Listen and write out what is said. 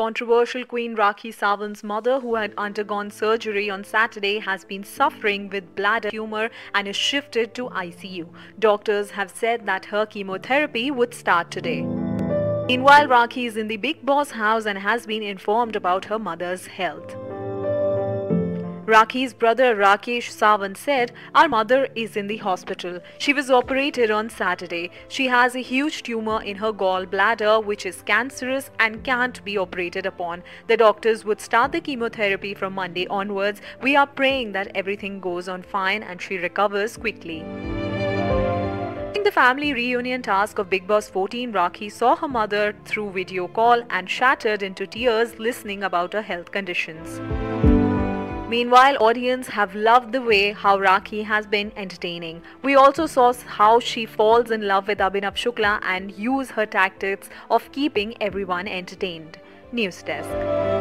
Controversial Queen Rakhi Sawant's mother, who had undergone surgery on Saturday, has been suffering with bladder tumor and is shifted to ICU. Doctors have said that her chemotherapy would start today. Meanwhile, Rakhi is in the Bigg Boss house and has been informed about her mother's health. Rakhi's brother Rakesh Savan said, "Our mother is in the hospital. She was operated on Saturday. She has a huge tumor in her gallbladder which is cancerous and can't be operated upon. The doctors would start the chemotherapy from Monday onwards. We are praying that everything goes on fine and she recovers quickly." During the family reunion task of Bigg Boss 14, Rakhi saw her mother through video call and shattered into tears listening about her health conditions. Meanwhile, audience have loved the way how Rakhi has been entertaining. We also saw how she falls in love with Abhinav Shukla and uses her tactics of keeping everyone entertained. News Desk.